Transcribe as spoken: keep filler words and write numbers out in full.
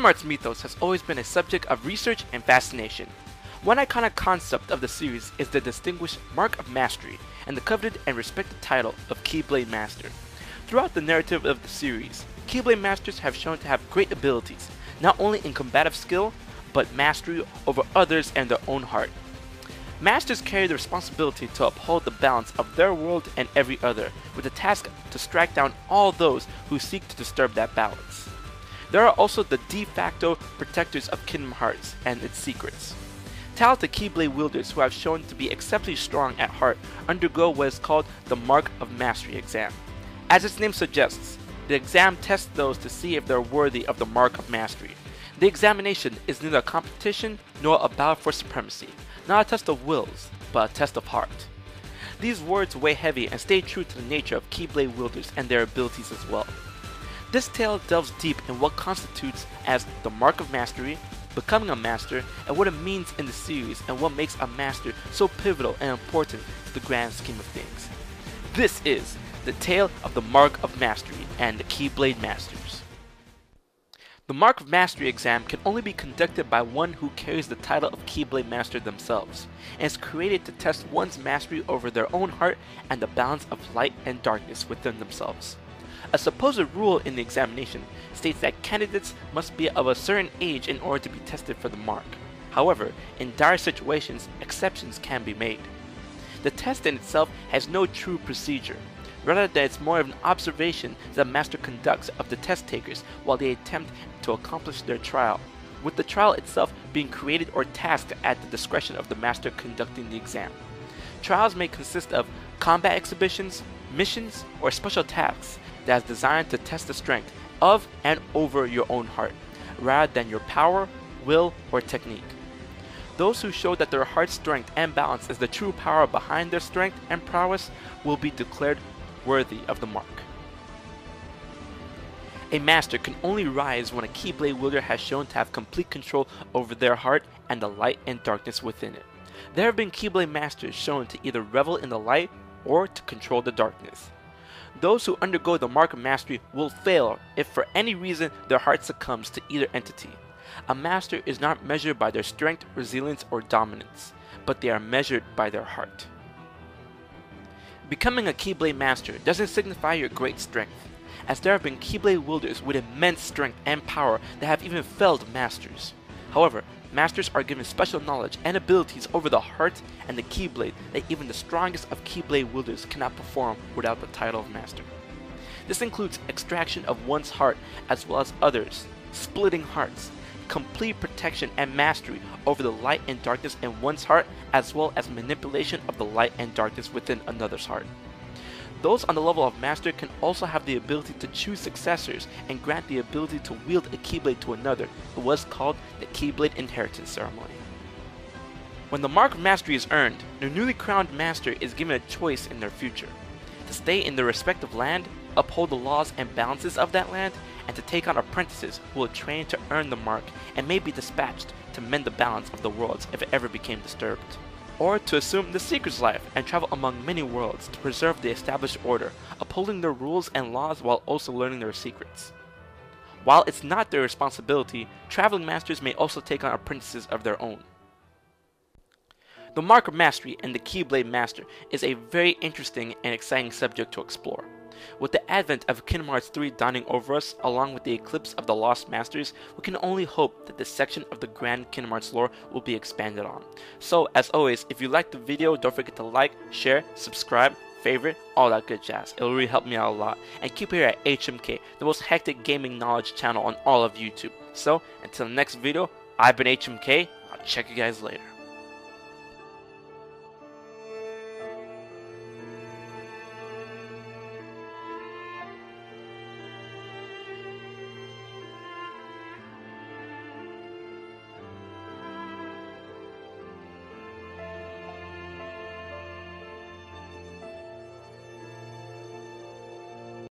Kingdom Hearts mythos has always been a subject of research and fascination. One iconic concept of the series is the distinguished Mark of Mastery and the coveted and respected title of Keyblade Master. Throughout the narrative of the series, Keyblade Masters have shown to have great abilities, not only in combative skill, but mastery over others and their own heart. Masters carry the responsibility to uphold the balance of their world and every other, with the task to strike down all those who seek to disturb that balance. They are also the de facto protectors of Kingdom Hearts and its secrets. Talented Keyblade wielders who have shown to be exceptionally strong at heart undergo what is called the Mark of Mastery exam. As its name suggests, the exam tests those to see if they are worthy of the Mark of Mastery. The examination is neither a competition nor a battle for supremacy, not a test of wills, but a test of heart. These words weigh heavy and stay true to the nature of Keyblade wielders and their abilities as well. This tale delves deep in what constitutes as the Mark of Mastery, becoming a master, and what it means in the series and what makes a master so pivotal and important to the grand scheme of things. This is the tale of the Mark of Mastery and the Keyblade Masters. The Mark of Mastery exam can only be conducted by one who carries the title of Keyblade Master themselves, and is created to test one's mastery over their own heart and the balance of light and darkness within themselves. A supposed rule in the examination states that candidates must be of a certain age in order to be tested for the mark. However, in dire situations, exceptions can be made. The test in itself has no true procedure. Rather, that it's more of an observation that the master conducts of the test takers while they attempt to accomplish their trial, with the trial itself being created or tasked at the discretion of the master conducting the exam. Trials may consist of combat exhibitions, missions, or special tasks that is designed to test the strength of and over your own heart, rather than your power, will, or technique. Those who show that their heart's strength and balance is the true power behind their strength and prowess will be declared worthy of the mark. A master can only rise when a Keyblade wielder has shown to have complete control over their heart and the light and darkness within it. There have been Keyblade Masters shown to either revel in the light or to control the darkness. Those who undergo the Mark of Mastery will fail if for any reason their heart succumbs to either entity. A master is not measured by their strength, resilience, or dominance, but they are measured by their heart. Becoming a Keyblade Master doesn't signify your great strength, as there have been Keyblade wielders with immense strength and power that have even failed masters. However, masters are given special knowledge and abilities over the heart and the Keyblade that even the strongest of Keyblade wielders cannot perform without the title of master. This includes extraction of one's heart as well as others, splitting hearts, complete protection and mastery over the light and darkness in one's heart as well as manipulation of the light and darkness within another's heart. Those on the level of master can also have the ability to choose successors and grant the ability to wield a Keyblade to another. It was called the Keyblade Inheritance Ceremony. When the Mark of Mastery is earned, the newly crowned master is given a choice in their future: to stay in their respective land, uphold the laws and balances of that land, and to take on apprentices who will train to earn the mark and may be dispatched to mend the balance of the worlds if it ever became disturbed, or to assume the Seeker's life and travel among many worlds to preserve the established order, upholding their rules and laws while also learning their secrets. While it's not their responsibility, traveling masters may also take on apprentices of their own. The Mark of Mastery and the Keyblade Master is a very interesting and exciting subject to explore. With the advent of Kingdom Hearts three dawning over us, along with the eclipse of the Lost Masters, we can only hope that this section of the grand Kingdom Hearts lore will be expanded on. So, as always, if you liked the video, don't forget to like, share, subscribe, favorite, all that good jazz. It'll really help me out a lot. And keep here at H M K, the most hectic gaming knowledge channel on all of YouTube. So, until the next video, I've been H M K, I'll check you guys later.